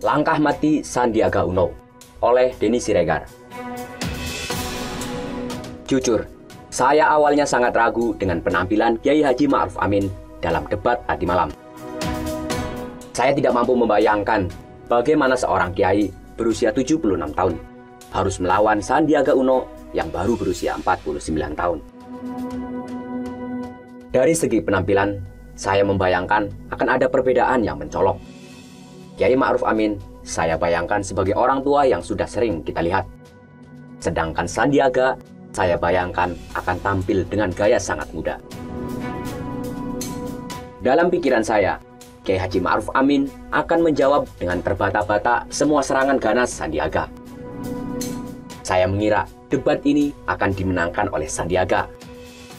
Langkah Mati Sandiaga Uno oleh Deni Siregar. Jujur, saya awalnya sangat ragu dengan penampilan Kiai Haji Ma'ruf Amin dalam debat tadi malam. Saya tidak mampu membayangkan bagaimana seorang kiai berusia 76 tahun harus melawan Sandiaga Uno yang baru berusia 49 tahun. Dari segi penampilan, saya membayangkan akan ada perbedaan yang mencolok. Kiai Ma'ruf Amin, saya bayangkan sebagai orang tua yang sudah sering kita lihat. Sedangkan Sandiaga, saya bayangkan akan tampil dengan gaya sangat muda. Dalam pikiran saya, Kiai Haji Ma'ruf Amin akan menjawab dengan terbata-bata semua serangan ganas Sandiaga. Saya mengira debat ini akan dimenangkan oleh Sandiaga.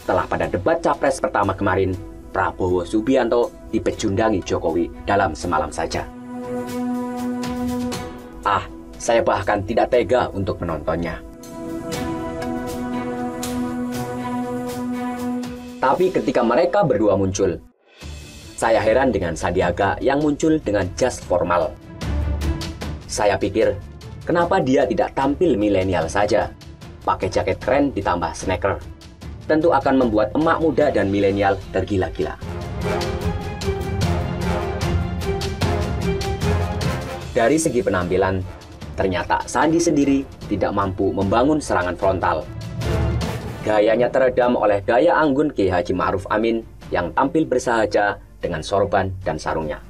Setelah pada debat capres pertama kemarin, Prabowo Subianto dipecundangi Jokowi dalam semalam saja. Saya bahkan tidak tega untuk menontonnya. Tapi ketika mereka berdua muncul, saya heran dengan Sandiaga yang muncul dengan jas formal. Saya pikir, kenapa dia tidak tampil milenial saja? Pakai jaket keren ditambah sneaker. Tentu akan membuat emak muda dan milenial tergila-gila. Dari segi penampilan, ternyata Sandi sendiri tidak mampu membangun serangan frontal. Gayanya teredam oleh gaya anggun Kiai Haji Ma'ruf Amin yang tampil bersahaja dengan sorban dan sarungnya.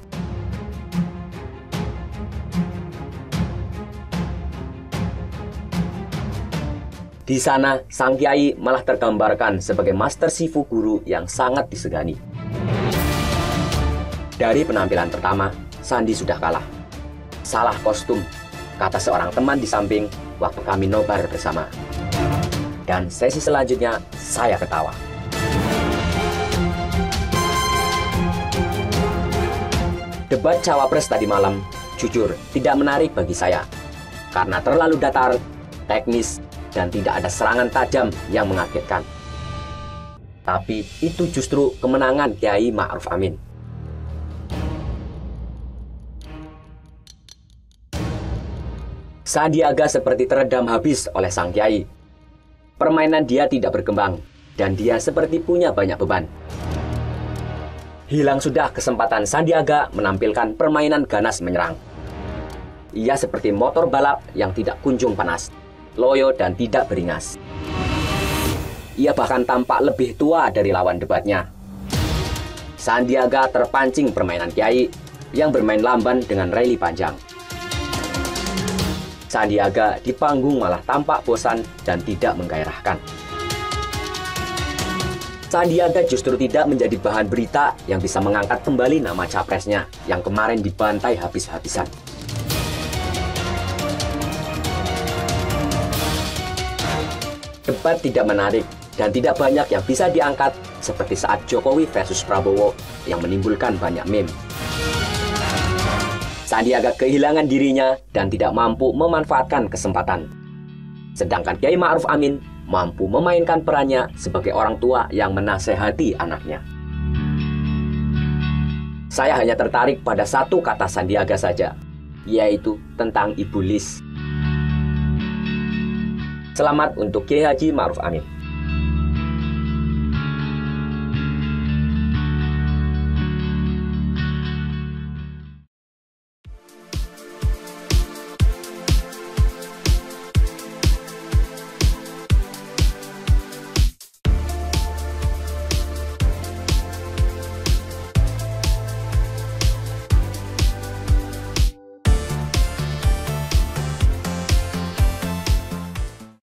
Di sana, sang kiai malah tergambarkan sebagai master sifu guru yang sangat disegani. Dari penampilan pertama, Sandi sudah kalah. Salah kostum, kata seorang teman di samping waktu kami nobar bersama. Dan sesi selanjutnya, saya ketawa. Debat cawapres tadi malam, jujur, tidak menarik bagi saya. Karena terlalu datar, teknis, dan tidak ada serangan tajam yang mengagetkan. Tapi itu justru kemenangan Kiai Ma'ruf Amin. Sandiaga seperti teredam habis oleh sang kiai. Permainan dia tidak berkembang dan dia seperti punya banyak beban. Hilang sudah kesempatan Sandiaga menampilkan permainan ganas menyerang. Ia seperti motor balap yang tidak kunjung panas, loyo dan tidak beringas. Ia bahkan tampak lebih tua dari lawan debatnya. Sandiaga terpancing permainan Kiai yang bermain lamban dengan rally panjang. Sandiaga di panggung malah tampak bosan dan tidak menggairahkan. Sandiaga justru tidak menjadi bahan berita yang bisa mengangkat kembali nama capresnya yang kemarin dibantai habis-habisan. Debat tidak menarik dan tidak banyak yang bisa diangkat seperti saat Jokowi versus Prabowo yang menimbulkan banyak meme. Sandiaga kehilangan dirinya dan tidak mampu memanfaatkan kesempatan. Sedangkan Kiai Ma'ruf Amin mampu memainkan perannya sebagai orang tua yang menasehati anaknya. Saya hanya tertarik pada satu kata Sandiaga saja, yaitu tentang Ibu Lis. Selamat untuk Kiai Haji Ma'ruf Amin.